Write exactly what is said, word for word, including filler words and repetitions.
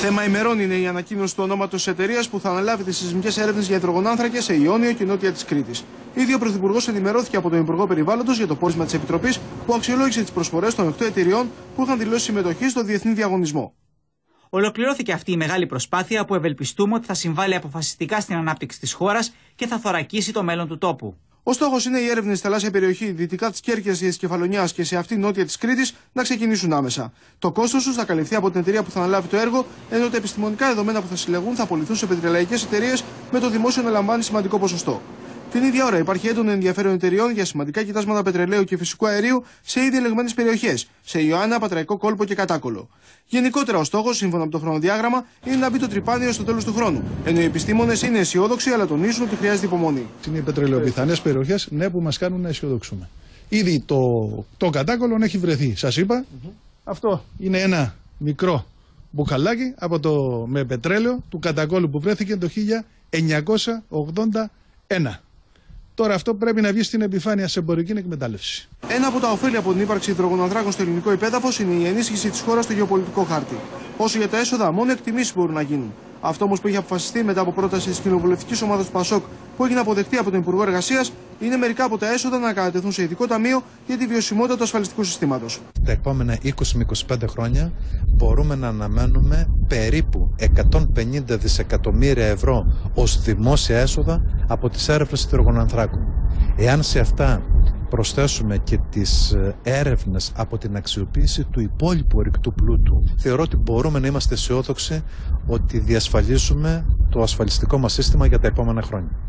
Θέμα ημερών είναι η ανακοίνωση του ονόματος της εταιρείας που θα αναλάβει τις σεισμικές έρευνες για υδρογονάνθρακες σε Ιόνιο και νότια της Κρήτης. Ήδη ο Πρωθυπουργός ενημερώθηκε από τον Υπουργό Περιβάλλοντος για το πόρισμα της Επιτροπής που αξιολόγησε τις προσφορές των οκτώ εταιριών που είχαν δηλώσει συμμετοχή στο διεθνή διαγωνισμό. Ολοκληρώθηκε αυτή η μεγάλη προσπάθεια που ευελπιστούμε ότι θα συμβάλλει αποφασιστικά στην ανάπτυξη της χώρας και θα θωρακίσει το μέλλον του τόπου. Ο στόχος είναι οι έρευνες στη θαλάσσια περιοχή δυτικά της Κέρκυρας και της Κεφαλονιάς και σε αυτή νότια της Κρήτης να ξεκινήσουν άμεσα. Το κόστος τους θα καλυφθεί από την εταιρεία που θα αναλάβει το έργο, ενώ τα επιστημονικά δεδομένα που θα συλλεγούν θα απολυθούν σε πετρελαϊκές εταιρείες με το δημόσιο να λαμβάνει σημαντικό ποσοστό. Την ίδια ώρα υπάρχει έντονο ενδιαφέρον εταιρεών για σημαντικά κοιτάσματα πετρελαίου και φυσικού αερίου σε ήδη ελεγμένες περιοχές, σε Ιωάννα, Πατραϊκό Κόλπο και Κατάκωλο. Γενικότερα, ο στόχος, σύμφωνα με το χρονοδιάγραμμα, είναι να μπει το τρυπάνιο στο τέλος του χρόνου. Ενώ οι επιστήμονες είναι αισιόδοξοι, αλλά τονίζουν ότι χρειάζεται υπομονή. Είναι οι πετρελαιοπιθανές περιοχές, ναι, που μας κάνουν να αισιοδοξούμε. Ήδη το, το Κατάκωλο έχει βρεθεί. Σας είπα, mm-hmm. αυτό είναι ένα μικρό μπουκαλάκι από το, με πετρέλαιο του Κατακόλου που βρέθηκε το χίλια εννιακόσια ογδόντα ένα. Τώρα αυτό πρέπει να βγει στην επιφάνεια σε εμπορική εκμετάλλευση. Ένα από τα ωφέλη από την ύπαρξη υδρογονανθράκων στο ελληνικό υπέδαφος είναι η ενίσχυση της χώρας στο γεωπολιτικό χάρτη. Όσο για τα έσοδα, μόνο εκτιμήσεις μπορούν να γίνουν. Αυτό όμως που έχει αποφασιστεί μετά από πρόταση της κοινοβουλευτικής ομάδας του ΠΑΣΟΚ που έγινε αποδεκτή από τον Υπουργό Εργασίας είναι μερικά από τα έσοδα να κατατεθούν σε ειδικό ταμείο για τη βιωσιμότητα του ασφαλιστικού συστήματος. Τα επόμενα είκοσι με είκοσι πέντε χρόνια μπορούμε να αναμένουμε περίπου εκατόν πενήντα δισεκατομμύρια ευρώ ως δημόσια έσοδα από τις έρευνες υδρογονανθράκων. Εάν σε αυτά προσθέσουμε και τις έρευνες από την αξιοποίηση του υπόλοιπου ορυκτού πλούτου, θεωρώ ότι μπορούμε να είμαστε αισιόδοξοι ότι διασφαλίζουμε το ασφαλιστικό μας σύστημα για τα επόμενα χρόνια.